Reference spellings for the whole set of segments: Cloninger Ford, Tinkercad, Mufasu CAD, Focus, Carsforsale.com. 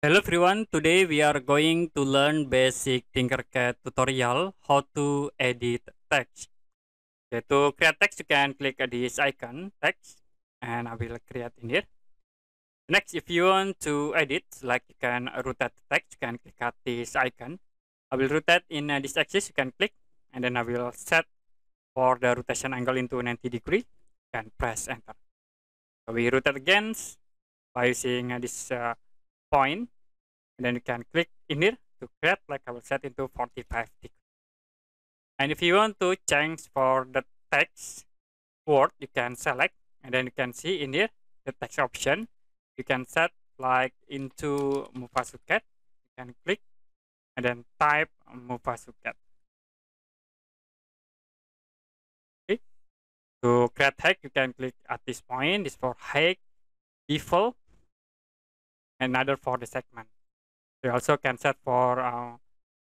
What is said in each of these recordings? Hello everyone, today we are going to learn basic Tinkercad tutorial how to edit text. Okay, to create text you can click this icon text and I will create in here. Next, if you want to edit, like you can rotate text, you can click at this icon. I will rotate in this axis, you can click and then I will set for the rotation angle into 90 degree and press enter. So we rotate again by using this point and then you can click in here to create, like I will set into 45 degree. And if you want to change for the text word, you can select and then you can see in here the text option. You can set like into Mufasu CAD, you can click and then type Mufasu CAD. Okay. To create height, you can click at this point. This for height, default, another for the segment. You also can set for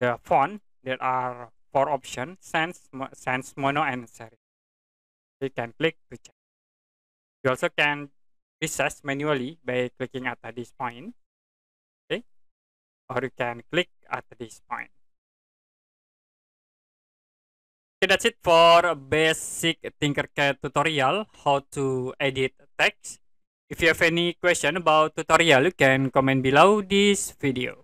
the font. There are four options: sans, mono, and serif. You can click to check. You also can resize manually by clicking at this point, okay, or you can click at this point. Okay, that's it for basic Tinkercad tutorial how to edit text. If you have any question about tutorial, you can comment below this video.